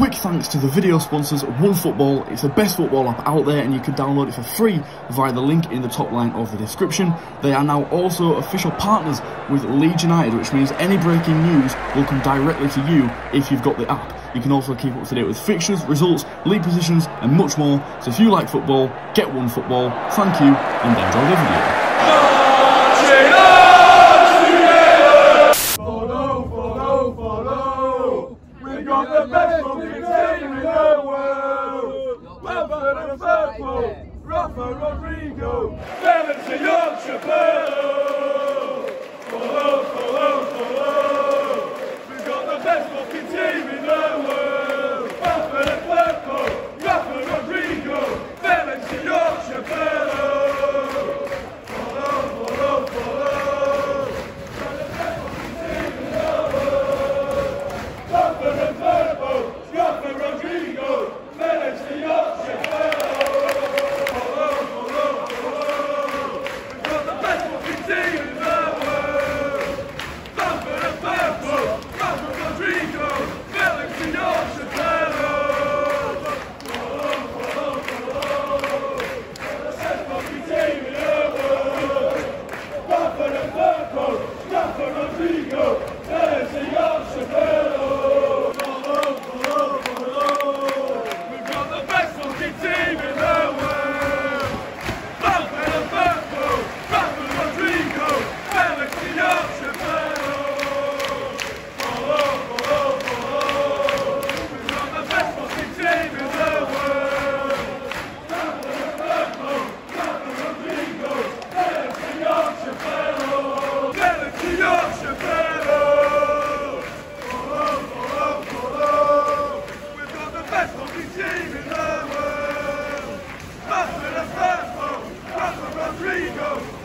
Quick thanks to the video sponsors OneFootball. It's the best football app out there and you can download it for free via the link in the top line of the description. They are now also official partners with Leeds United, which means any breaking news will come directly to you if you've got the app. You can also keep up to date with fixtures, results, league positions and much more. So if you like football, get OneFootball. Thank you and enjoy the video. Rafa Rodrigo, Phillips and Yorkshire fellow. Follow, follow, follow. We've got the best fucking team in the world. Rafa Rodrigo, Phillips and Yorkshire fellow. Follow, follow, follow. We've got the best fucking team in the world. Rafa Rodrigo, Phillips and Yorkshire fellow. Team in the world, Rafa Rodrigo.